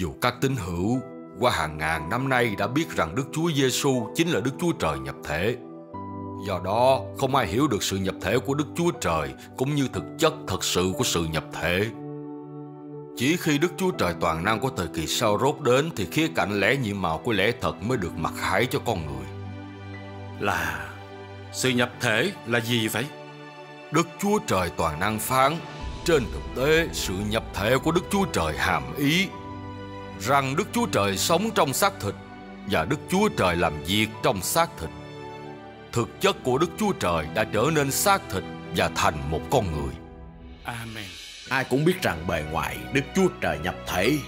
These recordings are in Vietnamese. Dù các tín hữu qua hàng ngàn năm nay đã biết rằng Đức Chúa Giê-xu chính là Đức Chúa Trời nhập thể, do đó không ai hiểu được sự nhập thể của Đức Chúa Trời cũng như thực chất thật sự của sự nhập thể. Chỉ khi Đức Chúa Trời toàn năng của thời kỳ Sa-rốt đến thì khía cạnh lẽ nhiệm màu của lẽ thật mới được mặc khải cho con người. Là sự nhập thể là gì vậy? Đức Chúa Trời toàn năng phán, trên thực tế sự nhập thể của Đức Chúa Trời hàm ý rằng Đức Chúa Trời sống trong xác thịt và Đức Chúa Trời làm việc trong xác thịt. Thực chất của Đức Chúa Trời đã trở nên xác thịt và thành một con người. Amen. Ai cũng biết rằng bề ngoài Đức Chúa Trời nhập thể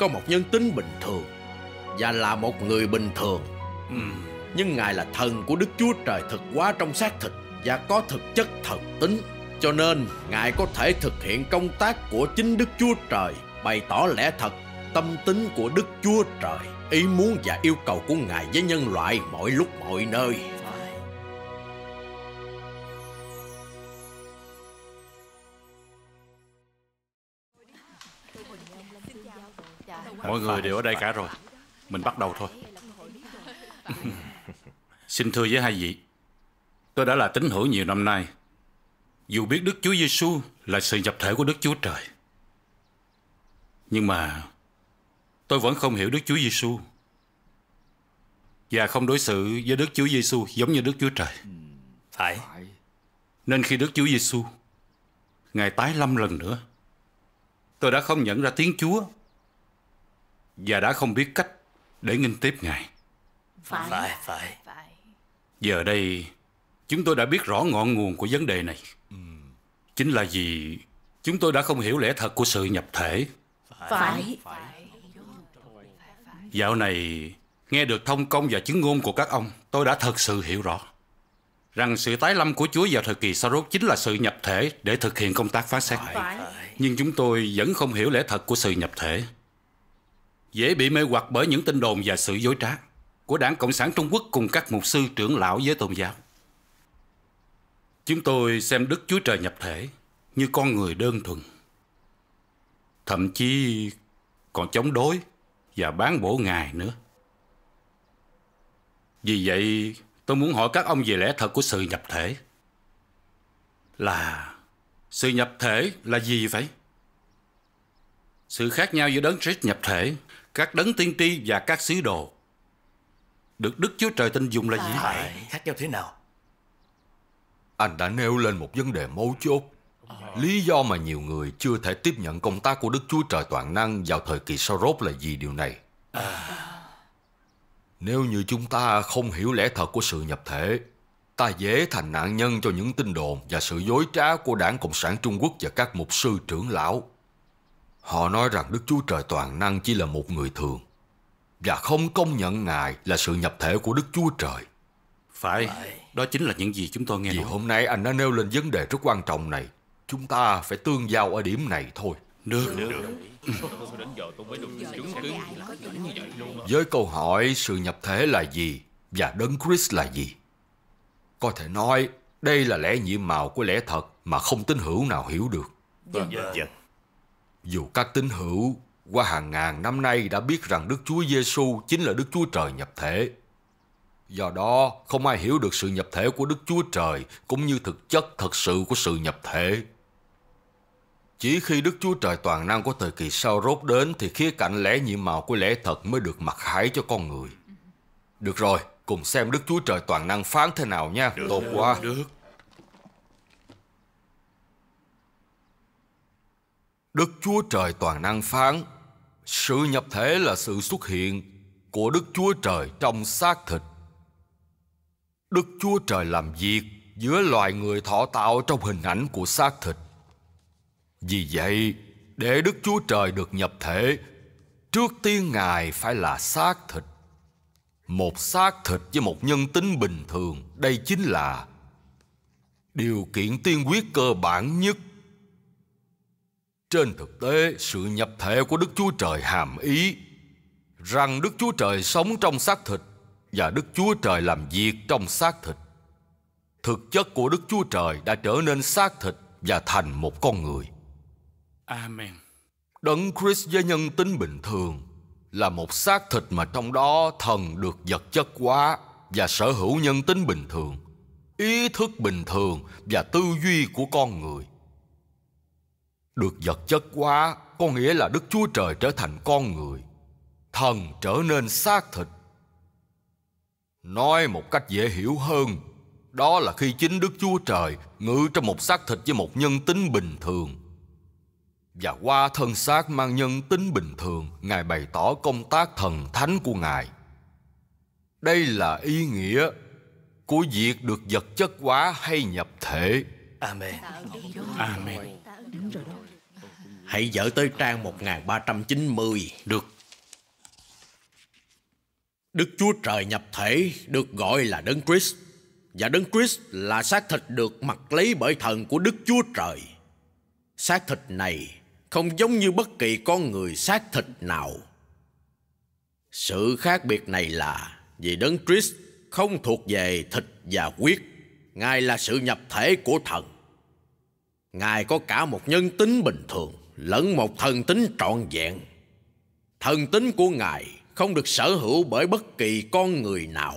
có một nhân tính bình thường và là một người bình thường. Nhưng Ngài là thần của Đức Chúa Trời thực hóa trong xác thịt và có thực chất thần tính, cho nên Ngài có thể thực hiện công tác của chính Đức Chúa Trời, bày tỏ lẽ thật, tâm tính của Đức Chúa Trời, ý muốn và yêu cầu của Ngài với nhân loại mọi lúc mọi nơi. Mọi người đều ở đây cả rồi, mình bắt đầu thôi. Xin thưa với hai vị, tôi đã là tín hữu nhiều năm nay. Dù biết Đức Chúa Giê-xu là sự nhập thể của Đức Chúa Trời, nhưng mà tôi vẫn không hiểu Đức Chúa Giê-xu và không đối xử với Đức Chúa Giê-xu giống như Đức Chúa Trời. Phải. Nên khi Đức Chúa Giê-xu Ngài tái lâm lần nữa, tôi đã không nhận ra tiếng Chúa và đã không biết cách để nghinh tiếp Ngài. Phải. Giờ đây chúng tôi đã biết rõ ngọn nguồn của vấn đề này. Chính là vì chúng tôi đã không hiểu lẽ thật của sự nhập thể. Phải. Dạo này nghe được thông công và chứng ngôn của các ông, tôi đã thật sự hiểu rõ rằng sự tái lâm của Chúa vào thời kỳ Sa-rốt chính là sự nhập thể để thực hiện công tác phán xét. Nhưng chúng tôi vẫn không hiểu lẽ thật của sự nhập thể, dễ bị mê hoặc bởi những tin đồn và sự dối trá của Đảng Cộng sản Trung Quốc cùng các mục sư trưởng lão giới tôn giáo. Chúng tôi xem Đức Chúa Trời nhập thể như con người đơn thuần, thậm chí còn chống đối và bán bổ Ngài nữa. Vì vậy, tôi muốn hỏi các ông về lẽ thật của sự nhập thể. Là sự nhập thể là gì vậy? Sự khác nhau giữa Đấng Christ nhập thể, các đấng tiên tri và các sứ đồ được Đức Chúa Trời tin dùng là gì? Khác nhau thế nào? Anh đã nêu lên một vấn đề mấu chốt. Lý do mà nhiều người chưa thể tiếp nhận công tác của Đức Chúa Trời toàn năng vào thời kỳ Sa-rốt là gì điều này? Nếu như chúng ta không hiểu lẽ thật của sự nhập thể, ta dễ thành nạn nhân cho những tin đồn và sự dối trá của Đảng Cộng sản Trung Quốc và các mục sư trưởng lão. Họ nói rằng Đức Chúa Trời toàn năng chỉ là một người thường và không công nhận Ngài là sự nhập thể của Đức Chúa Trời. Phải. Đó chính là những gì chúng tôi nghe. Vì hôm nay anh đã nêu lên vấn đề rất quan trọng này, chúng ta phải tương giao ở điểm này thôi. Được. Với câu hỏi sự nhập thể là gì và Đấng Christ là gì, có thể nói đây là lẽ nhiệm màu của lẽ thật mà không tín hữu nào hiểu được. Dù các tín hữu qua hàng ngàn năm nay đã biết rằng Đức Chúa Giê-xu chính là Đức Chúa Trời nhập thể, do đó không ai hiểu được sự nhập thể của Đức Chúa Trời cũng như thực chất thật sự của sự nhập thể. Chỉ khi Đức Chúa Trời toàn năng của thời kỳ Sa-rốt đến thì khía cạnh lẽ nhiệm màu của lẽ thật mới được mặc khải cho con người. Được rồi, cùng xem Đức Chúa Trời toàn năng phán thế nào nha. Tốt quá. Đức Chúa Trời toàn năng phán, sự nhập thể là sự xuất hiện của Đức Chúa Trời trong xác thịt. Đức Chúa Trời làm việc giữa loài người thọ tạo trong hình ảnh của xác thịt. Vì vậy, để Đức Chúa Trời được nhập thể, trước tiên Ngài phải là xác thịt. Một xác thịt với một nhân tính bình thường, đây chính là điều kiện tiên quyết cơ bản nhất. Trên thực tế, sự nhập thể của Đức Chúa Trời hàm ý rằng Đức Chúa Trời sống trong xác thịt và Đức Chúa Trời làm việc trong xác thịt. Thực chất của Đức Chúa Trời đã trở nên xác thịt và thành một con người. Amen. Đấng Christ với nhân tính bình thường là một xác thịt mà trong đó thần được vật chất hóa và sở hữu nhân tính bình thường, ý thức bình thường và tư duy của con người. Được vật chất hóa có nghĩa là Đức Chúa Trời trở thành con người, thần trở nên xác thịt. Nói một cách dễ hiểu hơn, đó là khi chính Đức Chúa Trời ngự trong một xác thịt với một nhân tính bình thường. Và qua thân xác mang nhân tính bình thường, Ngài bày tỏ công tác thần thánh của Ngài. Đây là ý nghĩa của việc được vật chất hóa hay nhập thể. Amen. Amen. Hãy dở tới trang 1390. Được. Đức Chúa Trời nhập thể được gọi là Đấng Christ, và Đấng Christ là xác thịt được mặc lấy bởi thần của Đức Chúa Trời. Xác thịt này không giống như bất kỳ con người xác thịt nào. Sự khác biệt này là vì Đấng Christ không thuộc về thịt và huyết, Ngài là sự nhập thể của thần. Ngài có cả một nhân tính bình thường lẫn một thần tính trọn vẹn. Thần tính của Ngài không được sở hữu bởi bất kỳ con người nào.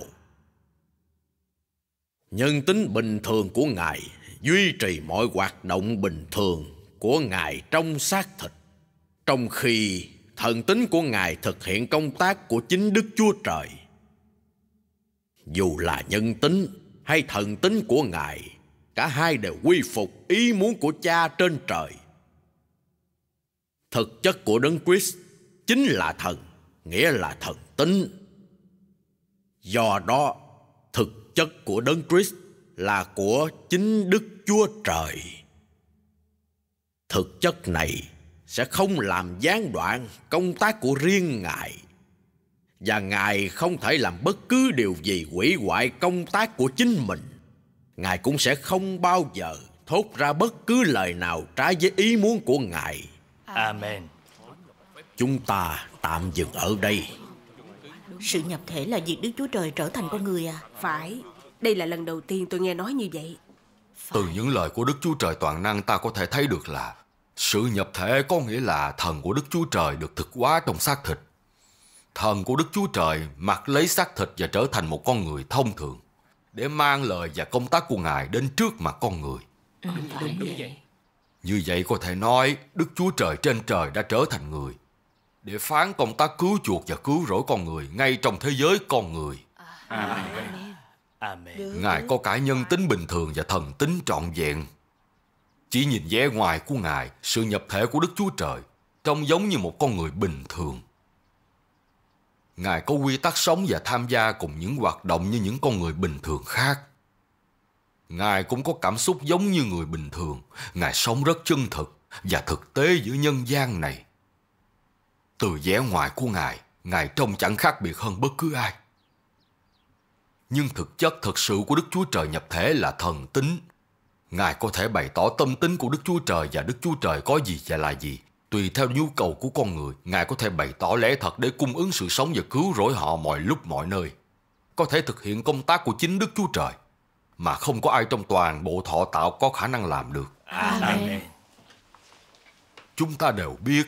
Nhân tính bình thường của Ngài duy trì mọi hoạt động bình thường của Ngài trong xác thịt, trong khi thần tính của Ngài thực hiện công tác của chính Đức Chúa Trời. Dù là nhân tính hay thần tính của Ngài, cả hai đều quy phục ý muốn của Cha trên trời. Thực chất của Đấng Christ chính là thần, nghĩa là thần tính. Do đó, thực chất của Đấng Christ là của chính Đức Chúa Trời. Thực chất này sẽ không làm gián đoạn công tác của riêng Ngài, và Ngài không thể làm bất cứ điều gì hủy hoại công tác của chính mình. Ngài cũng sẽ không bao giờ thốt ra bất cứ lời nào trái với ý muốn của Ngài. Amen. Chúng ta tạm dừng ở đây. Sự nhập thể là việc Đức Chúa Trời trở thành con người à? Phải. Đây là lần đầu tiên tôi nghe nói như vậy. Phải. Từ những lời của Đức Chúa Trời Toàn Năng, ta có thể thấy được là sự nhập thể có nghĩa là thần của Đức Chúa Trời được thực hóa trong xác thịt. Thần của Đức Chúa Trời mặc lấy xác thịt và trở thành một con người thông thường để mang lời và công tác của Ngài đến trước mặt con người. Đúng vậy. Như vậy có thể nói Đức Chúa Trời trên trời đã trở thành người để phán công tác cứu chuộc và cứu rỗi con người ngay trong thế giới con người. Amen. Ngài có cả nhân tính bình thường và thần tính trọn vẹn. Chỉ nhìn vẻ ngoài của Ngài, sự nhập thể của Đức Chúa Trời trông giống như một con người bình thường. Ngài có quy tắc sống và tham gia cùng những hoạt động như những con người bình thường khác. Ngài cũng có cảm xúc giống như người bình thường. Ngài sống rất chân thực và thực tế giữa nhân gian này. Từ vẻ ngoài của Ngài, Ngài trông chẳng khác biệt hơn bất cứ ai. Nhưng thực chất thật sự của Đức Chúa Trời nhập thể là thần tính. Ngài có thể bày tỏ tâm tính của Đức Chúa Trời và Đức Chúa Trời có gì và là gì. Tùy theo nhu cầu của con người, Ngài có thể bày tỏ lẽ thật để cung ứng sự sống và cứu rỗi họ mọi lúc mọi nơi. Có thể thực hiện công tác của chính Đức Chúa Trời mà không có ai trong toàn bộ thọ tạo có khả năng làm được. Amen. Chúng ta đều biết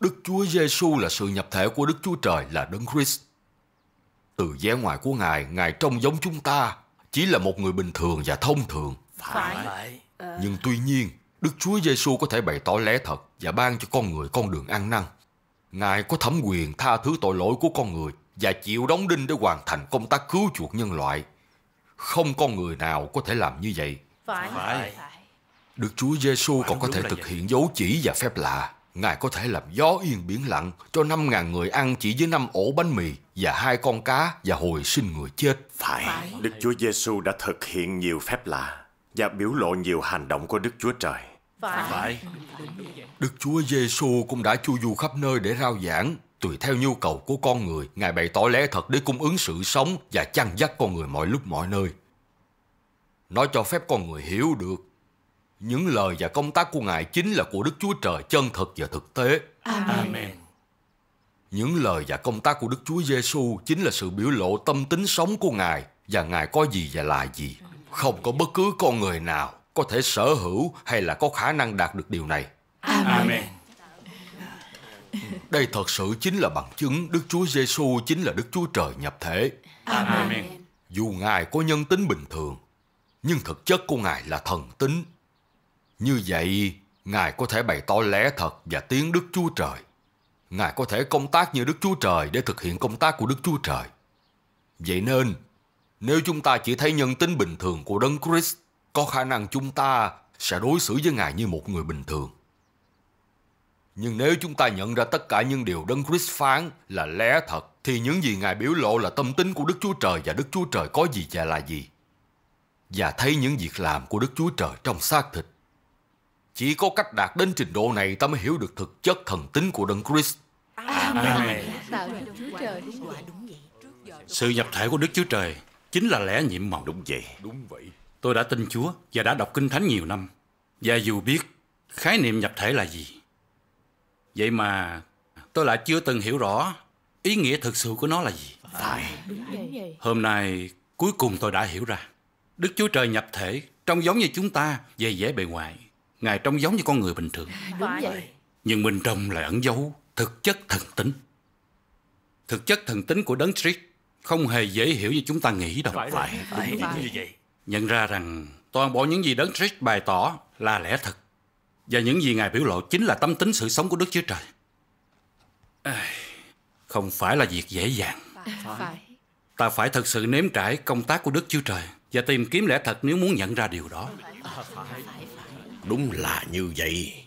Đức Chúa Giê-xu là sự nhập thể của Đức Chúa Trời, là Đấng Christ. Từ vẻ ngoài của Ngài, Ngài trông giống chúng ta, chỉ là một người bình thường và thông thường. Phải. Nhưng tuy nhiên, Đức Chúa Giê-xu có thể bày tỏ lẽ thật và ban cho con người con đường ăn năn. Ngài có thẩm quyền tha thứ tội lỗi của con người và chịu đóng đinh để hoàn thành công tác cứu chuộc nhân loại. Không con người nào có thể làm như vậy. Phải. Đức Chúa Giê-xu còn có thể thực hiện dấu chỉ và phép lạ. Ngài có thể làm gió yên biển lặng cho 5.000 người ăn chỉ với 5 ổ bánh mì và 2 con cá và hồi sinh người chết. Phải. Đức Chúa Giê-xu đã thực hiện nhiều phép lạ và biểu lộ nhiều hành động của Đức Chúa Trời. Phải. Đức Chúa Giê-xu cũng đã chu du khắp nơi để rao giảng. Tùy theo nhu cầu của con người, Ngài bày tỏ lẽ thật để cung ứng sự sống và chăn dắt con người mọi lúc mọi nơi. Nó cho phép con người hiểu được những lời và công tác của Ngài chính là của Đức Chúa Trời chân thật và thực tế. Amen. Những lời và công tác của Đức Chúa Giê-xu chính là sự biểu lộ tâm tính sống của Ngài và Ngài có gì và là gì. Không có bất cứ con người nào có thể sở hữu hay là có khả năng đạt được điều này. Amen. Đây thật sự chính là bằng chứng Đức Chúa Giê-xu chính là Đức Chúa Trời nhập thể. Amen. Dù Ngài có nhân tính bình thường, nhưng thực chất của Ngài là thần tính. Như vậy, Ngài có thể bày tỏ lẽ thật và tiếng Đức Chúa Trời. Ngài có thể công tác như Đức Chúa Trời để thực hiện công tác của Đức Chúa Trời. Vậy nên, nếu chúng ta chỉ thấy nhân tính bình thường của Đấng Christ, có khả năng chúng ta sẽ đối xử với Ngài như một người bình thường. Nhưng nếu chúng ta nhận ra tất cả những điều Đấng Christ phán là lẽ thật, thì những gì Ngài biểu lộ là tâm tính của Đức Chúa Trời và Đức Chúa Trời có gì và là gì. Và thấy những việc làm của Đức Chúa Trời trong xác thịt. Chỉ có cách đạt đến trình độ này ta mới hiểu được thực chất thần tính của Đấng Christ. Amen. Sự nhập thể của Đức Chúa Trời chính là lẽ nhiệm màu. Đúng vậy. Đúng vậy. Tôi đã tin Chúa và đã đọc Kinh Thánh nhiều năm. Và dù biết khái niệm nhập thể là gì, vậy mà tôi lại chưa từng hiểu rõ ý nghĩa thực sự của nó là gì. Hôm nay cuối cùng tôi đã hiểu ra. Đức Chúa Trời nhập thể trông giống như chúng ta về vẻ bề ngoài. Ngài trông giống như con người bình thường. Đúng vậy. Nhưng bên trong lại ẩn giấu thực chất thần tính. Thực chất thần tính của Đấng Christ không hề dễ hiểu như chúng ta nghĩ đâu. Phải. Nhận ra rằng toàn bộ những gì Đấng Christ bày tỏ là lẽ thật, và những gì Ngài biểu lộ chính là tâm tính sự sống của Đức Chúa Trời. Không phải là việc dễ dàng. Ta phải thật sự nếm trải công tác của Đức Chúa Trời và tìm kiếm lẽ thật nếu muốn nhận ra điều đó. Đúng là như vậy.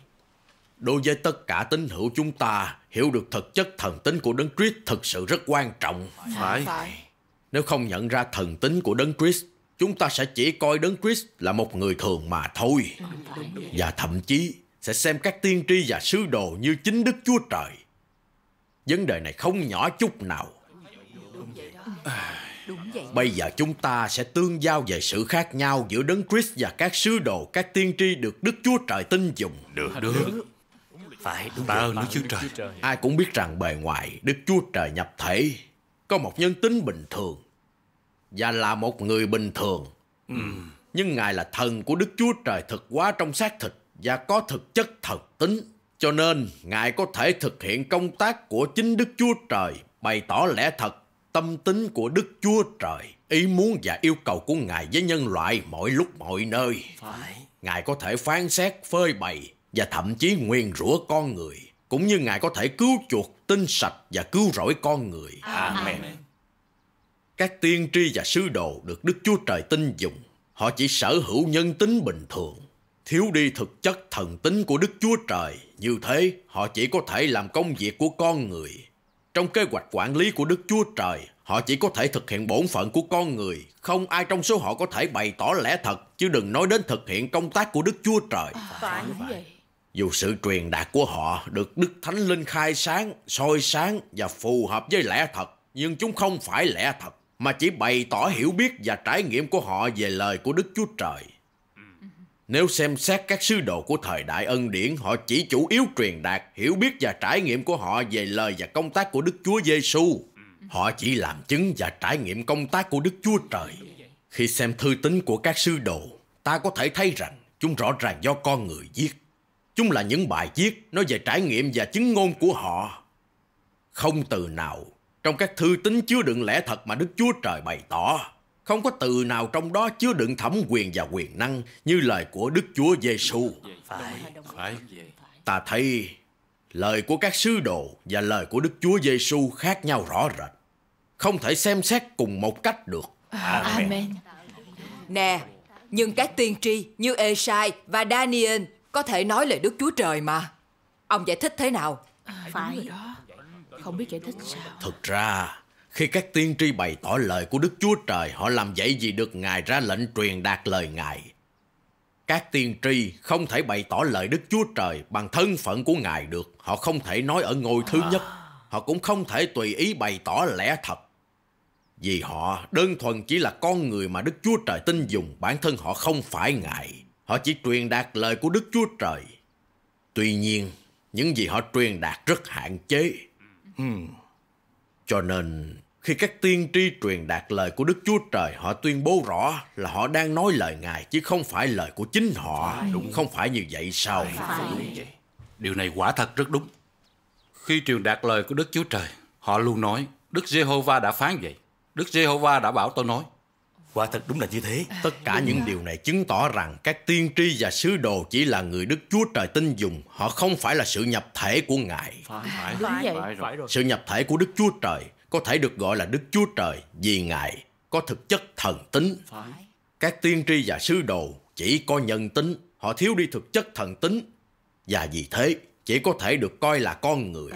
Đối với tất cả tín hữu chúng ta, hiểu được thực chất thần tính của Đấng Christ thực sự rất quan trọng. Phải. Nếu không nhận ra thần tính của Đấng Christ, chúng ta sẽ chỉ coi Đấng Christ là một người thường mà thôi. Và thậm chí sẽ xem các tiên tri và sứ đồ như chính Đức Chúa Trời. Vấn đề này không nhỏ chút nào. Bây giờ chúng ta sẽ tương giao về sự khác nhau giữa Đấng Christ và các sứ đồ, các tiên tri được Đức Chúa Trời tin dùng. Được. Phải, đúng. Ta ơn Đức Chúa Trời. Ai cũng biết rằng bề ngoài Đức Chúa Trời nhập thể, có một nhân tính bình thường và là một người bình thường. Nhưng Ngài là thần của Đức Chúa Trời thực hóa trong xác thịt và có thực chất thần tính. Cho nên Ngài có thể thực hiện công tác của chính Đức Chúa Trời, bày tỏ lẽ thật, tâm tính của Đức Chúa Trời, ý muốn và yêu cầu của Ngài với nhân loại mọi lúc mọi nơi. Ngài có thể phán xét, phơi bày và thậm chí nguyền rủa con người, cũng như Ngài có thể cứu chuộc, tinh sạch và cứu rỗi con người. Amen. Các tiên tri và sứ đồ được Đức Chúa Trời tin dùng, họ chỉ sở hữu nhân tính bình thường, thiếu đi thực chất thần tính của Đức Chúa Trời. Như thế, họ chỉ có thể làm công việc của con người. Trong kế hoạch quản lý của Đức Chúa Trời, họ chỉ có thể thực hiện bổn phận của con người. Không ai trong số họ có thể bày tỏ lẽ thật, chứ đừng nói đến thực hiện công tác của Đức Chúa Trời. Dù sự truyền đạt của họ được Đức Thánh Linh khai sáng, soi sáng và phù hợp với lẽ thật, nhưng chúng không phải lẽ thật, mà chỉ bày tỏ hiểu biết và trải nghiệm của họ về lời của Đức Chúa Trời. Nếu xem xét các sứ đồ của thời đại ân điển, họ chỉ chủ yếu truyền đạt hiểu biết và trải nghiệm của họ về lời và công tác của Đức Chúa Giê-xu. Họ chỉ làm chứng và trải nghiệm công tác của Đức Chúa Trời. Khi xem thư tín của các sứ đồ, ta có thể thấy rằng chúng rõ ràng do con người viết. Chúng là những bài viết nói về trải nghiệm và chứng ngôn của họ. Không từ nào trong các thư tín chứa đựng lẽ thật mà Đức Chúa Trời bày tỏ. Không có từ nào trong đó chứa đựng thẩm quyền và quyền năng như lời của Đức Chúa Giê-xu. Ta thấy lời của các sứ đồ và lời của Đức Chúa Giê-xu khác nhau rõ rệt. Không thể xem xét cùng một cách được. Amen. Nè, nhưng các tiên tri như E-sai và Daniel có thể nói lời Đức Chúa Trời mà. Ông giải thích thế nào? Không biết giải thích sao. Thực ra, khi các tiên tri bày tỏ lời của Đức Chúa Trời, họ làm vậy vì được Ngài ra lệnh truyền đạt lời Ngài. Các tiên tri không thể bày tỏ lời Đức Chúa Trời bằng thân phận của Ngài được. Họ không thể nói ở ngôi thứ nhất. Họ cũng không thể tùy ý bày tỏ lẽ thật. Vì họ đơn thuần chỉ là con người mà Đức Chúa Trời tin dùng. Bản thân họ không phải Ngài. Họ chỉ truyền đạt lời của Đức Chúa Trời. Tuy nhiên, những gì họ truyền đạt rất hạn chế. Cho nên, khi các tiên tri truyền đạt lời của Đức Chúa Trời, họ tuyên bố rõ là họ đang nói lời Ngài, chứ không phải lời của chính họ. Đúng. Không phải như vậy sao? Điều này quả thật rất đúng. Khi truyền đạt lời của Đức Chúa Trời, họ luôn nói, Đức Giê-hô-va đã phán vậy. Đức Giê-hô-va đã bảo tôi nói. Quả thật đúng là như thế. Tất cả những điều này chứng tỏ rằng các tiên tri và sứ đồ chỉ là người Đức Chúa Trời tin dùng. Họ không phải là sự nhập thể của Ngài. Phải rồi. Sự nhập thể của Đức Chúa Trời có thể được gọi là Đức Chúa Trời vì Ngài có thực chất thần tính. Các tiên tri và sứ đồ chỉ có nhân tính. Họ thiếu đi thực chất thần tính. Và vì thế chỉ có thể được coi là con người.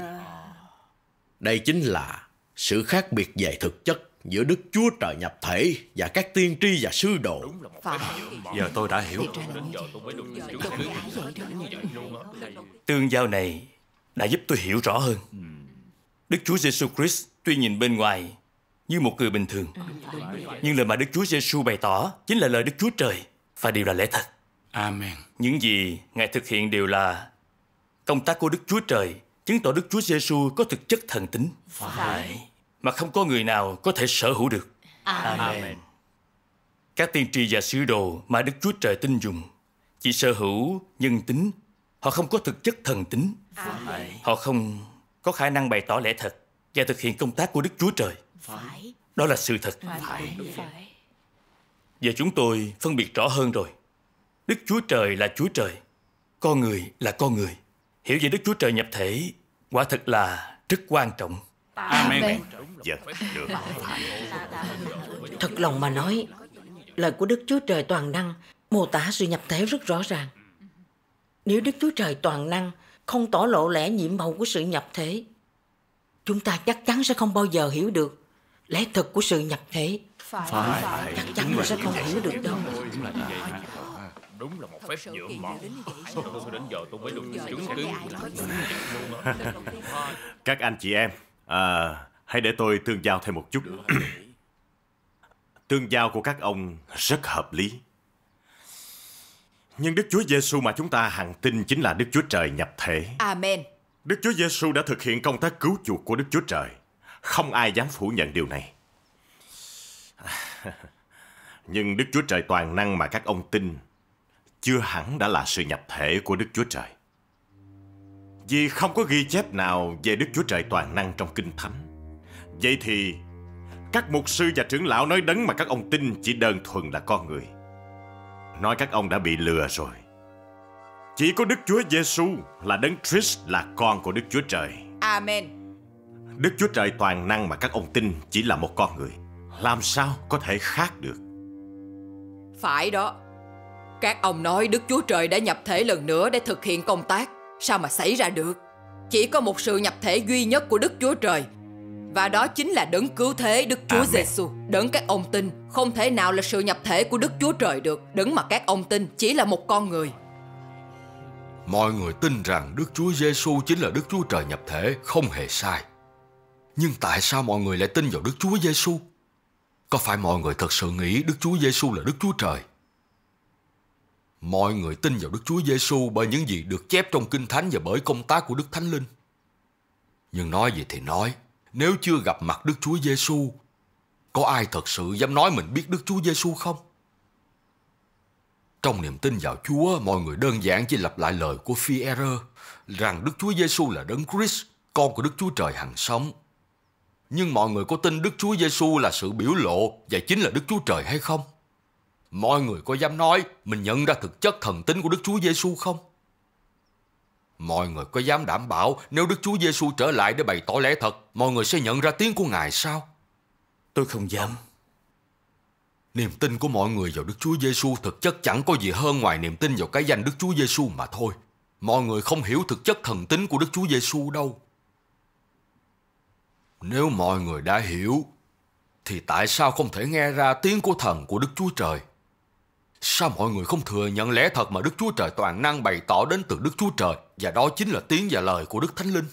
Đây chính là sự khác biệt về thực chất giữa Đức Chúa Trời nhập thể và các tiên tri và sứ đồ. Giờ tôi đã hiểu. Tương giao này đã giúp tôi hiểu rõ hơn. Đức Chúa Giê-xu Christ tuy nhìn bên ngoài như một người bình thường, nhưng lời mà Đức Chúa Giê-xu bày tỏ chính là lời Đức Chúa Trời, và điều là lẽ thật. Amen. Những gì Ngài thực hiện đều là công tác của Đức Chúa Trời, chứng tỏ Đức Chúa Giê-xu có thực chất thần tính. Phải. Mà không có người nào có thể sở hữu được. Amen. Các tiên tri và sứ đồ mà Đức Chúa Trời tin dùng chỉ sở hữu nhân tính. Họ không có thực chất thần tính. Phải. Họ không có khả năng bày tỏ lẽ thật và thực hiện công tác của Đức Chúa Trời. Phải. Đó là sự thật. Phải. Giờ chúng tôi phân biệt rõ hơn rồi. Đức Chúa Trời là Chúa Trời, con người là con người. Hiểu về Đức Chúa Trời nhập thể quả thật là rất quan trọng. Amen. Thật lòng mà nói, lời của Đức Chúa Trời Toàn Năng mô tả sự nhập thể rất rõ ràng. Nếu Đức Chúa Trời Toàn Năng không tỏ lộ lẽ nhiệm màu của sự nhập thể, chúng ta chắc chắn sẽ không bao giờ hiểu được lẽ thật của sự nhập thể. Phải. Chắc chắn là sẽ không hiểu được đâu. Đúng là một phép nhựa mòn. Đến giờ tôi mới được chứng cứ. Các anh chị em, hãy để tôi tương giao thêm một chút. Tương giao của các ông rất hợp lý. Nhưng Đức Chúa Giê-xu mà chúng ta hằng tin chính là Đức Chúa Trời nhập thể. Amen. Đức Chúa Giê-xu đã thực hiện công tác cứu chuộc của Đức Chúa Trời. Không ai dám phủ nhận điều này. Nhưng Đức Chúa Trời Toàn Năng mà các ông tin chưa hẳn đã là sự nhập thể của Đức Chúa Trời. Vì không có ghi chép nào về Đức Chúa Trời Toàn Năng trong Kinh Thánh. Vậy thì các mục sư và trưởng lão nói đấng mà các ông tin chỉ đơn thuần là con người. Nói các ông đã bị lừa rồi. Chỉ có Đức Chúa Giê-xu là Đấng Christ, là con của Đức Chúa Trời. Amen. Đức Chúa Trời Toàn Năng mà các ông tin chỉ là một con người. Làm sao có thể khác được? Phải đó. Các ông nói Đức Chúa Trời đã nhập thể lần nữa để thực hiện công tác. Sao mà xảy ra được? Chỉ có một sự nhập thể duy nhất của Đức Chúa Trời, và đó chính là đấng cứu thế Đức Chúa Giê-xu. Đấng các ông tin không thể nào là sự nhập thể của Đức Chúa Trời được. Đấng mà các ông tin chỉ là một con người. Mọi người tin rằng Đức Chúa Giê-xu chính là Đức Chúa Trời nhập thể, không hề sai. Nhưng tại sao mọi người lại tin vào Đức Chúa Giê-xu? Có phải mọi người thật sự nghĩ Đức Chúa Giê-xu là Đức Chúa Trời? Mọi người tin vào Đức Chúa Giê-xu bởi những gì được chép trong Kinh Thánh và bởi công tác của Đức Thánh Linh. Nhưng nói gì thì nói, nếu chưa gặp mặt Đức Chúa Giê-xu, có ai thật sự dám nói mình biết Đức Chúa Giê-xu không? Trong niềm tin vào Chúa, mọi người đơn giản chỉ lặp lại lời của Phiêrô rằng Đức Chúa Giê-xu là Đấng Christ, con của Đức Chúa Trời hằng sống. Nhưng mọi người có tin Đức Chúa Giê-xu là sự biểu lộ và chính là Đức Chúa Trời hay không? Mọi người có dám nói mình nhận ra thực chất thần tính của Đức Chúa Giê-xu không? Mọi người có dám đảm bảo nếu Đức Chúa Giê-xu trở lại để bày tỏ lẽ thật, mọi người sẽ nhận ra tiếng của Ngài sao? Tôi không dám. Niềm tin của mọi người vào Đức Chúa Giê-xu thực chất chẳng có gì hơn ngoài niềm tin vào cái danh Đức Chúa Giê-xu mà thôi. Mọi người không hiểu thực chất thần tính của Đức Chúa Giê-xu đâu. Nếu mọi người đã hiểu, thì tại sao không thể nghe ra tiếng của thần của Đức Chúa Trời? Sao mọi người không thừa nhận lẽ thật mà Đức Chúa Trời Toàn Năng bày tỏ đến từ Đức Chúa Trời, và đó chính là tiếng và lời của Đức Thánh Linh?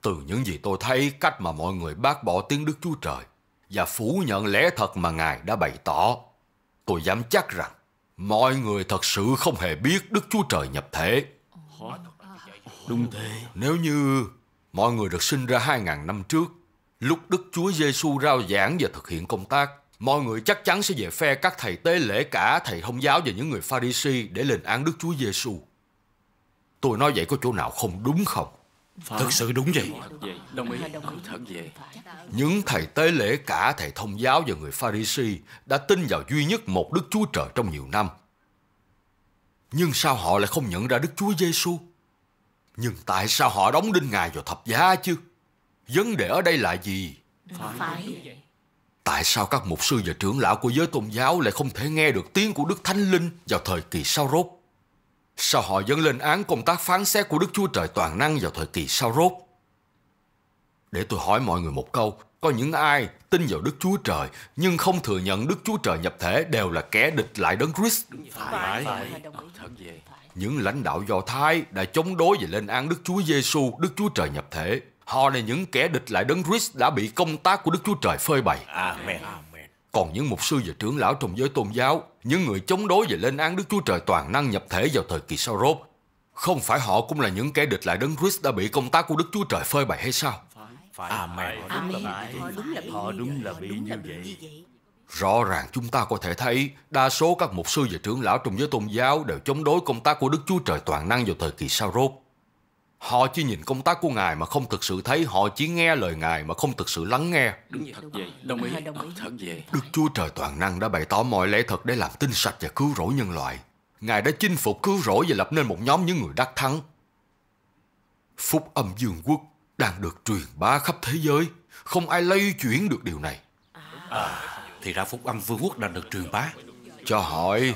Từ những gì tôi thấy, cách mà mọi người bác bỏ tiếng Đức Chúa Trời và phủ nhận lẽ thật mà Ngài đã bày tỏ, tôi dám chắc rằng mọi người thật sự không hề biết Đức Chúa Trời nhập thể. Đúng thế. Nếu như mọi người được sinh ra 2.000 năm trước, lúc Đức Chúa Giê-xu rao giảng và thực hiện công tác, mọi người chắc chắn sẽ về phe các thầy tế lễ, cả thầy thông giáo và những người Pha-ri-si để lên án Đức Chúa Giê-xu. Tôi nói vậy có chỗ nào không đúng không? Thật sự đúng vậy. Đồng ý. Những thầy tế lễ, cả thầy thông giáo và người Pha-ri-si đã tin vào duy nhất một Đức Chúa Trời trong nhiều năm. Nhưng sao họ lại không nhận ra Đức Chúa Giê-xu? Nhưng tại sao họ đóng đinh Ngài vào thập giá chứ? Vấn đề ở đây là gì? Tại sao các mục sư và trưởng lão của giới tôn giáo lại không thể nghe được tiếng của Đức Thánh Linh vào thời kỳ Sa-rốt? Sao họ vẫn lên án công tác phán xét của Đức Chúa Trời Toàn Năng vào thời kỳ Sa-rốt? Để tôi hỏi mọi người một câu, có những ai tin vào Đức Chúa Trời nhưng không thừa nhận Đức Chúa Trời nhập thể đều là kẻ địch lại Đấng Christ? Những lãnh đạo Do Thái đã chống đối và lên án Đức Chúa Giê-xu, Đức Chúa Trời nhập thể. Họ là những kẻ địch lại Đấng Christ đã bị công tác của Đức Chúa Trời phơi bày. Amen. Còn những mục sư và trưởng lão trong giới tôn giáo, những người chống đối và lên án Đức Chúa Trời Toàn Năng nhập thể vào thời kỳ Sa-rốt, không phải họ cũng là những kẻ địch lại Đấng Christ đã bị công tác của Đức Chúa Trời phơi bày hay sao? Amen. Họ đúng là bị như vậy. Rõ ràng chúng ta có thể thấy đa số các mục sư và trưởng lão trong giới tôn giáo đều chống đối công tác của Đức Chúa Trời Toàn Năng vào thời kỳ Sa-rốt. Họ chỉ nhìn công tác của Ngài mà không thực sự thấy, họ chỉ nghe lời Ngài mà không thực sự lắng nghe. Đức Chúa Trời Toàn Năng đã bày tỏ mọi lẽ thật để làm tinh sạch và cứu rỗi nhân loại. Ngài đã chinh phục cứu rỗi và lập nên một nhóm những người đắc thắng. Phúc âm vương quốc đang được truyền bá khắp thế giới, không ai lay chuyển được điều này. Thì ra phúc âm vương quốc đang được truyền bá. Cho hỏi,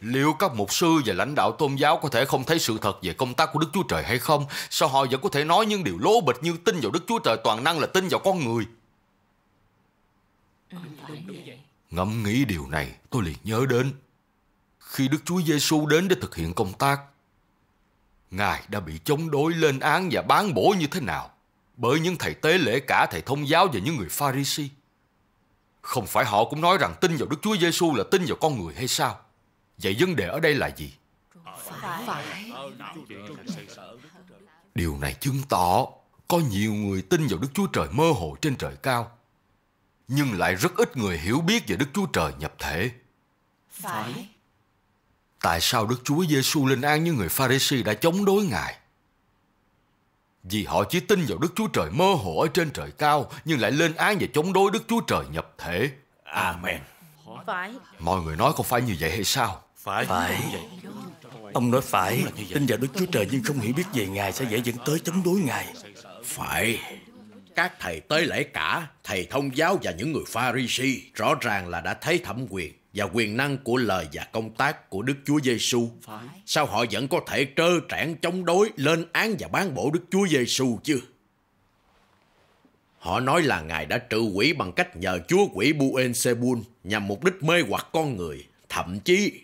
liệu các mục sư và lãnh đạo tôn giáo có thể không thấy sự thật về công tác của Đức Chúa Trời hay không? Sao họ vẫn có thể nói những điều lố bịch như tin vào Đức Chúa Trời Toàn Năng là tin vào con người? Ngẫm nghĩ điều này, tôi liền nhớ đến khi Đức Chúa Giê-xu đến để thực hiện công tác, Ngài đã bị chống đối, lên án và bán bổ như thế nào bởi những thầy tế lễ, cả thầy thông giáo và những người Pha-ri-si. Không phải họ cũng nói rằng tin vào Đức Chúa Giê-xu là tin vào con người hay sao? Vậy vấn đề ở đây là gì? Điều này chứng tỏ có nhiều người tin vào Đức Chúa Trời mơ hồ trên trời cao, nhưng lại rất ít người hiểu biết về Đức Chúa Trời nhập thể. Tại sao Đức Chúa Giê-xu lên án những người Pha-ri-si đã chống đối Ngài? Vì họ chỉ tin vào Đức Chúa Trời mơ hồ ở trên trời cao, nhưng lại lên án và chống đối Đức Chúa Trời nhập thể. Amen. Mọi người nói không phải như vậy hay sao? Phải. Ông nói phải. Tin vào Đức Chúa Trời nhưng không hiểu biết về Ngài sẽ dễ dẫn tới chống đối Ngài. Phải. Các thầy tế lễ, cả thầy thông giáo và những người Pha-ri-si rõ ràng là đã thấy thẩm quyền và quyền năng của lời và công tác của Đức Chúa Giê-xu. Sao họ vẫn có thể trơ trẽn chống đối, lên án và bán bổ Đức Chúa Giê-xu chứ? Họ nói là Ngài đã trừ quỷ bằng cách nhờ chúa quỷ Bê-ên-xê-bun nhằm mục đích mê hoặc con người. Thậm chí,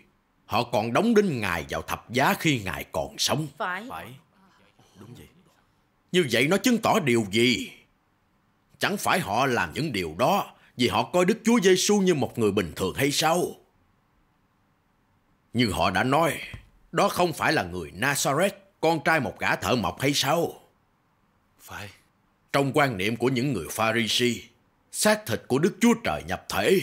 họ còn đóng đinh Ngài vào thập giá khi Ngài còn sống. Phải. Đúng vậy. Như vậy nó chứng tỏ điều gì? Chẳng phải họ làm những điều đó vì họ coi Đức Chúa Giê-xu như một người bình thường hay sao? Như họ đã nói, đó không phải là người Nazareth, con trai một gã thợ mộc hay sao? Phải. Trong quan niệm của những người Pha-ri-si, xác thịt của Đức Chúa Trời nhập thể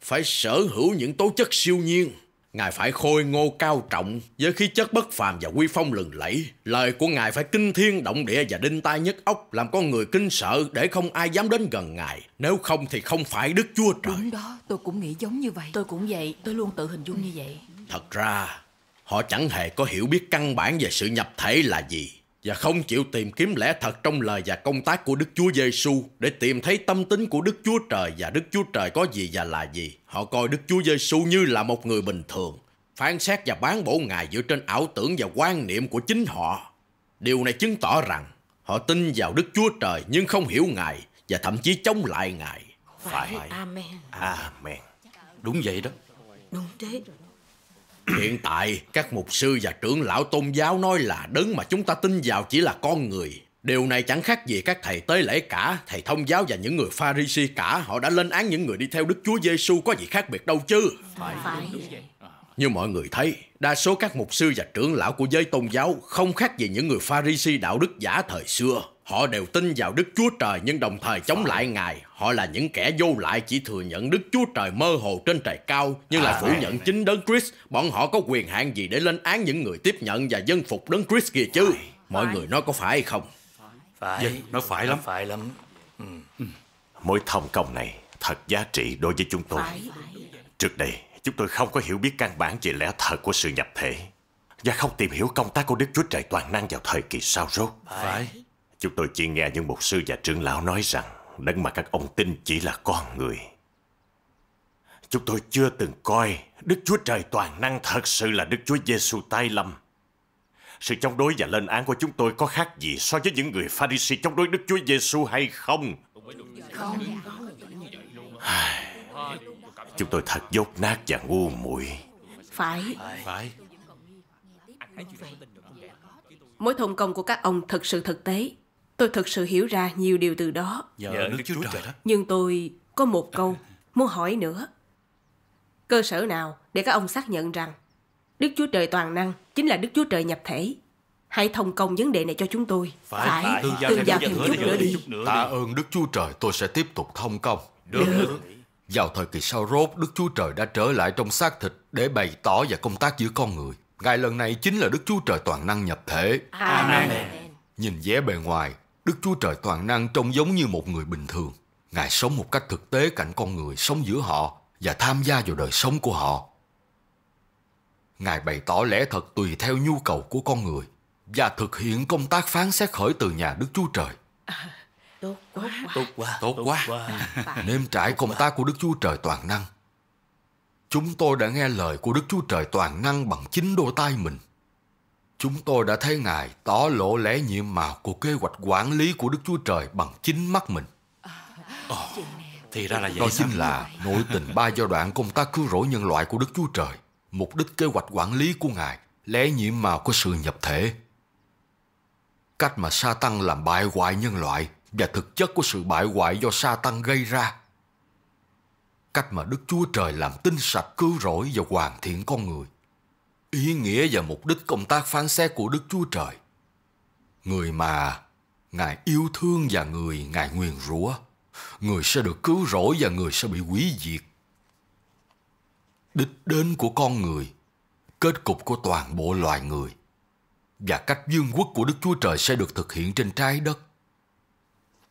phải sở hữu những tố chất siêu nhiên. Ngài phải khôi ngô cao trọng với khí chất bất phàm và uy phong lừng lẫy. Lời của Ngài phải kinh thiên động địa và đinh tai nhức óc, làm con người kinh sợ để không ai dám đến gần Ngài. Nếu không thì không phải Đức Chúa Trời. Đúng đó, tôi cũng nghĩ giống như vậy. Tôi cũng vậy, tôi luôn tự hình dung như vậy. Thật ra, họ chẳng hề có hiểu biết căn bản về sự nhập thể là gì, và không chịu tìm kiếm lẽ thật trong lời và công tác của Đức Chúa Giê-xu để tìm thấy tâm tính của Đức Chúa Trời và Đức Chúa Trời có gì và là gì. Họ coi Đức Chúa Giê-xu như là một người bình thường, phán xét và bán bổ Ngài dựa trên ảo tưởng và quan niệm của chính họ. Điều này chứng tỏ rằng họ tin vào Đức Chúa Trời nhưng không hiểu Ngài và thậm chí chống lại Ngài. Phải. Amen. Đúng vậy đó. Đúng thế. Hiện tại, các mục sư và trưởng lão tôn giáo nói là đấng mà chúng ta tin vào chỉ là con người. Điều này chẳng khác gì các thầy tế lễ, cả thầy thông giáo và những người Pha-ri-si, cả họ đã lên án những người đi theo Đức Chúa Giê-xu, có gì khác biệt đâu chứ. Phải. Như mọi người thấy, đa số các mục sư và trưởng lão của giới tôn giáo không khác gì những người Pha-ri-si đạo đức giả thời xưa. Họ đều tin vào Đức Chúa Trời nhưng đồng thời chống lại Ngài. Họ là những kẻ vô lại, chỉ thừa nhận Đức Chúa Trời mơ hồ trên trời cao nhưng lại phủ nhận chính Đấng Christ. Bọn họ có quyền hạn gì để lên án những người tiếp nhận và dân phục Đấng Christ kia chứ? Mọi người nói có phải không? Phải. Dạ, nó phải lắm. Phải lắm. Mỗi thông công này thật giá trị đối với chúng tôi. Trước đây chúng tôi không có hiểu biết căn bản về lẽ thật của sự nhập thể và không tìm hiểu công tác của Đức Chúa Trời Toàn Năng vào thời kỳ sau rốt. Phải. Chúng tôi chỉ nghe những mục sư và trưởng lão nói rằng đấng mà các ông tin chỉ là con người. Chúng tôi chưa từng coi Đức Chúa Trời Toàn Năng thật sự là Đức Chúa Giê-xu tái lâm. Sự chống đối và lên án của chúng tôi có khác gì so với những người Pha-ri-si chống đối Đức Chúa Giê-xu hay không? Chúng tôi thật dốt nát và ngu muội. Phải. Phải. Mối thông công của các ông thật sự thực tế. Tôi thật sự hiểu ra nhiều điều từ đó. Nhờ Đức Chúa Trời đó. Nhưng tôi có một câu muốn hỏi nữa. Cơ sở nào để các ông xác nhận rằng Đức Chúa Trời Toàn Năng chính là Đức Chúa Trời nhập thể? Hãy thông công vấn đề này cho chúng tôi. Phải. Tương giao thêm chút nữa đi. Tạ ơn Đức Chúa Trời, tôi sẽ tiếp tục thông công. Được. Vào thời kỳ sau rốt, Đức Chúa Trời đã trở lại trong xác thịt để bày tỏ và công tác giữa con người. Ngài lần này chính là Đức Chúa Trời Toàn Năng nhập thể. Amen. Nhìn vẻ bề ngoài, Đức Chúa Trời Toàn Năng trông giống như một người bình thường. Ngài sống một cách thực tế cạnh con người, sống giữa họ và tham gia vào đời sống của họ. Ngài bày tỏ lẽ thật tùy theo nhu cầu của con người và thực hiện công tác phán xét khởi từ nhà Đức Chúa Trời. Tốt quá. Nếm trải công tác của Đức Chúa Trời Toàn Năng. Chúng tôi đã nghe lời của Đức Chúa Trời Toàn Năng bằng chính đôi tai mình. Chúng tôi đã thấy Ngài tỏ lộ lẽ nhiệm màu của kế hoạch quản lý của Đức Chúa Trời bằng chính mắt mình. Thì ra là vậy. Đó chính là nội tình ba giai đoạn công tác cứu rỗi nhân loại của Đức Chúa Trời, mục đích kế hoạch quản lý của Ngài, lẽ nhiệm màu của sự nhập thể, cách mà Sátan làm bại hoại nhân loại và thực chất của sự bại hoại do Sátan gây ra, cách mà Đức Chúa Trời làm tinh sạch cứu rỗi và hoàn thiện con người, ý nghĩa và mục đích công tác phán xét của Đức Chúa Trời, người mà Ngài yêu thương và người Ngài nguyền rủa, người sẽ được cứu rỗi và người sẽ bị hủy diệt, đích đến của con người, kết cục của toàn bộ loài người và cách vương quốc của Đức Chúa Trời sẽ được thực hiện trên trái đất.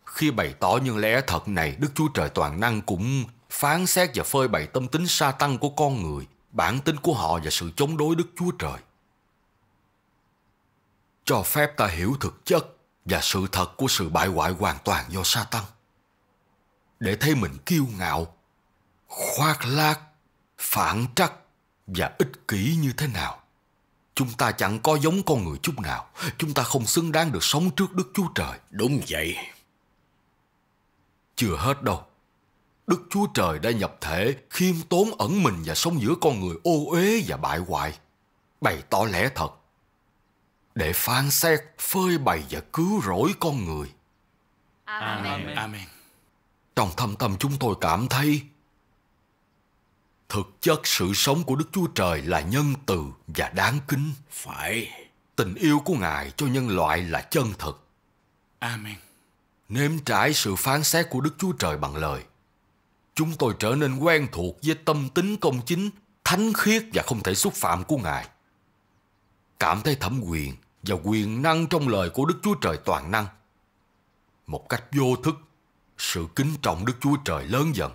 Khi bày tỏ những lẽ thật này, Đức Chúa Trời Toàn Năng cũng phán xét và phơi bày tâm tính Sátan của con người, bản tính của họ và sự chống đối Đức Chúa Trời. Cho phép ta hiểu thực chất và sự thật của sự bại hoại hoàn toàn do Sátan, để thấy mình kiêu ngạo, khoác lác, phản trắc và ích kỷ như thế nào. Chúng ta chẳng có giống con người chút nào. Chúng ta không xứng đáng được sống trước Đức Chúa Trời. Đúng vậy. Chưa hết đâu. Đức Chúa Trời đã nhập thể, khiêm tốn ẩn mình và sống giữa con người ô uế và bại hoại, bày tỏ lẽ thật để phán xét, phơi bày và cứu rỗi con người. Amen. Trong thâm tâm chúng tôi cảm thấy thực chất sự sống của Đức Chúa Trời là nhân từ và đáng kính. Phải. Tình yêu của Ngài cho nhân loại là chân thực. Amen. Nếm trải sự phán xét của Đức Chúa Trời bằng lời, chúng tôi trở nên quen thuộc với tâm tính công chính, thánh khiết và không thể xúc phạm của Ngài. Cảm thấy thẩm quyền và quyền năng trong lời của Đức Chúa Trời Toàn Năng. Một cách vô thức, sự kính trọng Đức Chúa Trời lớn dần.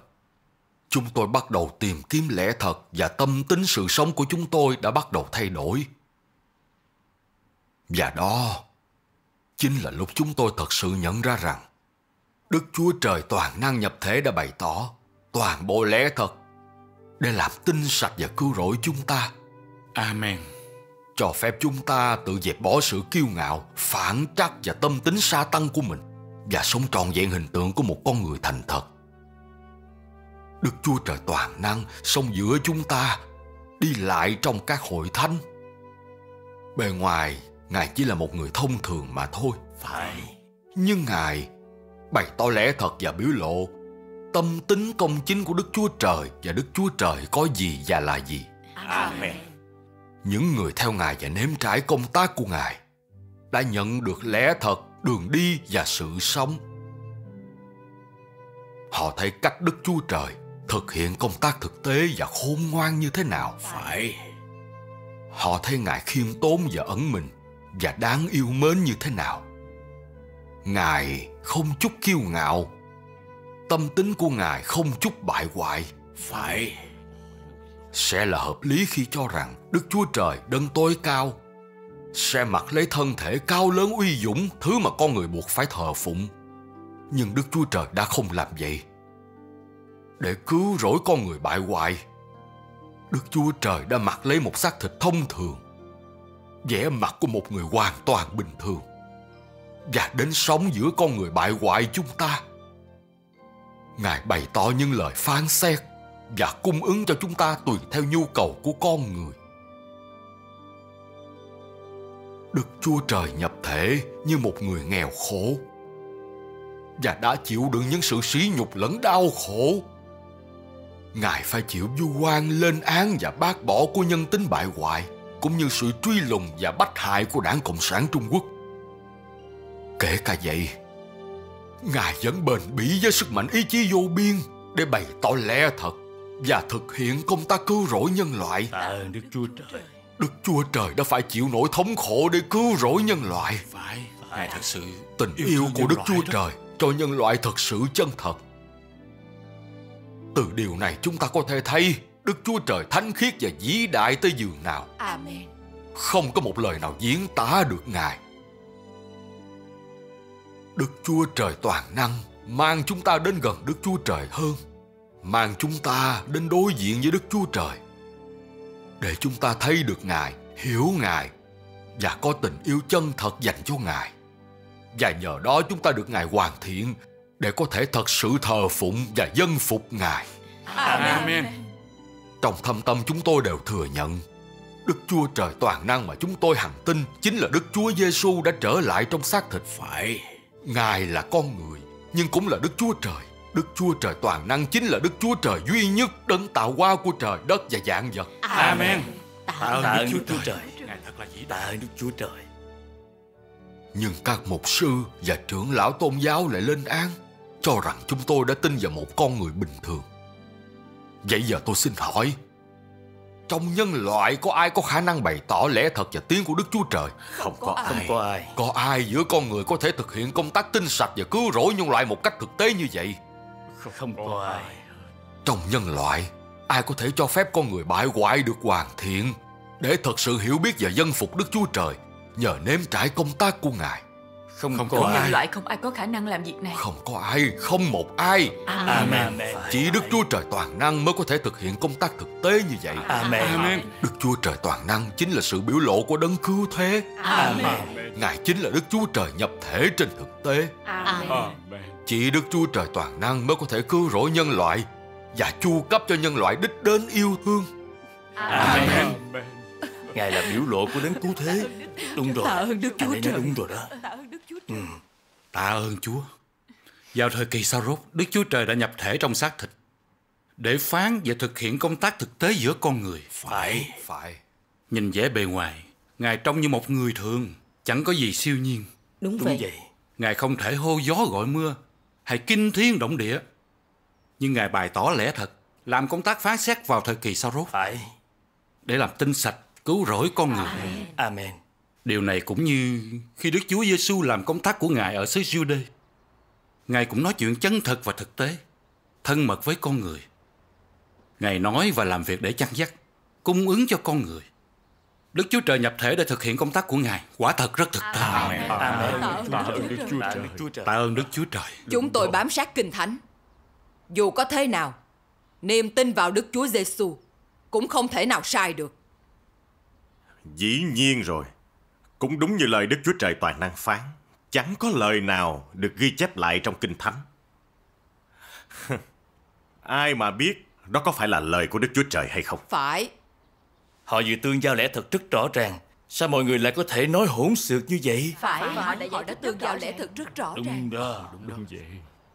Chúng tôi bắt đầu tìm kiếm lẽ thật và tâm tính sự sống của chúng tôi đã bắt đầu thay đổi. Và đó chính là lúc chúng tôi thật sự nhận ra rằng Đức Chúa Trời Toàn Năng nhập thể đã bày tỏ toàn bộ lẽ thật để làm tinh sạch và cứu rỗi chúng ta. Amen. Cho phép chúng ta tự dẹp bỏ sự kiêu ngạo, phản trắc và tâm tính Sátan của mình và sống trọn vẹn hình tượng của một con người thành thật. Đức Chúa Trời Toàn Năng sống giữa chúng ta, đi lại trong các hội thánh. Bề ngoài, Ngài chỉ là một người thông thường mà thôi. Phải. Nhưng Ngài bày tỏ lẽ thật và biểu lộ tâm tính công chính của Đức Chúa Trời và Đức Chúa Trời có gì và là gì. Amen. Những người theo Ngài và nếm trải công tác của Ngài đã nhận được lẽ thật, đường đi và sự sống. Họ thấy cách Đức Chúa Trời thực hiện công tác thực tế và khôn ngoan như thế nào. Phải. Họ thấy Ngài khiêm tốn và ẩn mình và đáng yêu mến như thế nào. Ngài không chút kiêu ngạo, tâm tính của Ngài không chút bại hoại. Phải, sẽ là hợp lý khi cho rằng Đức Chúa Trời Đấng tối cao sẽ mặc lấy thân thể cao lớn uy dũng, thứ mà con người buộc phải thờ phụng. Nhưng Đức Chúa Trời đã không làm vậy. Để cứu rỗi con người bại hoại, Đức Chúa Trời đã mặc lấy một xác thịt thông thường, vẻ mặt của một người hoàn toàn bình thường, và đến sống giữa con người bại hoại chúng ta. Ngài bày tỏ những lời phán xét và cung ứng cho chúng ta tùy theo nhu cầu của con người. Đức Chúa Trời nhập thể như một người nghèo khổ và đã chịu đựng những sự sỉ nhục lẫn đau khổ. Ngài phải chịu vu oan, lên án và bác bỏ của nhân tính bại hoại, cũng như sự truy lùng và bách hại của Đảng Cộng sản Trung Quốc. Kể cả vậy, Ngài vẫn bền bỉ với sức mạnh ý chí vô biên để bày tỏ lẽ thật và thực hiện công tác cứu rỗi nhân loại. Tạ ơn Đức Chúa Trời. Đức Chúa Trời đã phải chịu nỗi thống khổ để cứu rỗi nhân loại. Phải, Ngài thật sự tình yêu của Đức Chúa Trời cho nhân loại thật sự chân thật. Từ điều này chúng ta có thể thấy Đức Chúa Trời thánh khiết và vĩ đại tới giường nào. Amen. Không có một lời nào diễn tả được Ngài. Đức Chúa Trời toàn năng mang chúng ta đến gần Đức Chúa Trời hơn, mang chúng ta đến đối diện với Đức Chúa Trời, để chúng ta thấy được Ngài, hiểu Ngài và có tình yêu chân thật dành cho Ngài. Và nhờ đó chúng ta được Ngài hoàn thiện để có thể thật sự thờ phụng và dân phục Ngài. Amen. Trong thâm tâm chúng tôi đều thừa nhận Đức Chúa Trời toàn năng mà chúng tôi hằng tin chính là Đức Chúa Giê-xu đã trở lại trong xác thịt. Phải, Ngài là con người nhưng cũng là Đức Chúa Trời. Đức Chúa Trời toàn năng chính là Đức Chúa Trời duy nhất, đấng tạo hóa của trời đất và vạn vật. Amen. Tạ ơn Đức Chúa Trời. Ngài thật là vĩ đại. Tạ ơn Đức Chúa Trời. Nhưng các mục sư và trưởng lão tôn giáo lại lên án cho rằng chúng tôi đã tin vào một con người bình thường. Vậy giờ tôi xin hỏi, trong nhân loại có ai có khả năng bày tỏ lẽ thật và tiếng của Đức Chúa Trời? Không có ai. Có ai giữa con người có thể thực hiện công tác tinh sạch và cứu rỗi nhân loại một cách thực tế như vậy? Không có ai. Trong nhân loại, ai có thể cho phép con người bại hoại được hoàn thiện để thật sự hiểu biết và dân phục Đức Chúa Trời nhờ nếm trải công tác của Ngài? Không có ai. Nhân loại không ai có khả năng làm việc này. Không một ai. Amen. Chỉ Đức Chúa Trời toàn năng mới có thể thực hiện công tác thực tế như vậy. Amen. Đức Chúa Trời toàn năng chính là sự biểu lộ của đấng cứu thế. Amen. Ngài chính là Đức Chúa Trời nhập thể trên thực tế. Amen. Chỉ Đức Chúa Trời toàn năng mới có thể cứu rỗi nhân loại và chu cấp cho nhân loại đích đến yêu thương. Amen. Ngài là biểu lộ của đấng cứu thế. Đúng rồi. Tạ ơn Đức Chúa Trời. Đúng rồi đó. Tạ ơn Chúa. Vào thời kỳ Sa-rốt, Đức Chúa Trời đã nhập thể trong xác thịt để phán và thực hiện công tác thực tế giữa con người. Phải. Nhìn vẻ bề ngoài, Ngài trông như một người thường, chẳng có gì siêu nhiên. Đúng vậy. Ngài không thể hô gió gọi mưa hay kinh thiên động địa, nhưng Ngài bày tỏ lẽ thật, làm công tác phán xét vào thời kỳ Sa-rốt để làm tinh sạch, cứu rỗi con người. Amen. Điều này cũng như khi Đức Chúa Giê-xu làm công tác của Ngài ở xứ Giu-đê. Ngài cũng nói chuyện chân thật và thực tế, thân mật với con người. Ngài nói và làm việc để chăn dắt, cung ứng cho con người. Đức Chúa Trời nhập thể để thực hiện công tác của Ngài quả thật rất thực tế. Tạ ơn Đức Chúa Trời. Chúng tôi bám sát Kinh Thánh. Dù có thế nào, niềm tin vào Đức Chúa Giê-xu cũng không thể nào sai được. Dĩ nhiên rồi. Cũng đúng như lời Đức Chúa Trời toàn năng phán, chẳng có lời nào được ghi chép lại trong Kinh Thánh. Ai mà biết đó có phải là lời của Đức Chúa Trời hay không? Phải. Họ vừa tương giao lẽ thật rất rõ ràng, sao mọi người lại có thể nói hỗn xược như vậy? Phải, họ đã tương giao lẽ thật rất rõ ràng. Đúng vậy.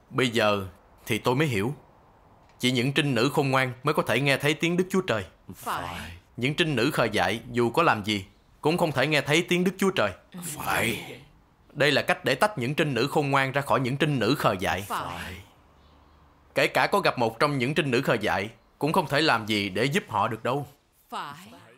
Bây giờ thì tôi mới hiểu. Chỉ những trinh nữ khôn ngoan mới có thể nghe thấy tiếng Đức Chúa Trời. Phải. Những trinh nữ khờ dại dù có làm gì cũng không thể nghe thấy tiếng Đức Chúa Trời. Phải. Đây là cách để tách những trinh nữ khôn ngoan ra khỏi những trinh nữ khờ dại. Phải. Kể cả có gặp một trong những trinh nữ khờ dại cũng không thể làm gì để giúp họ được đâu. Phải.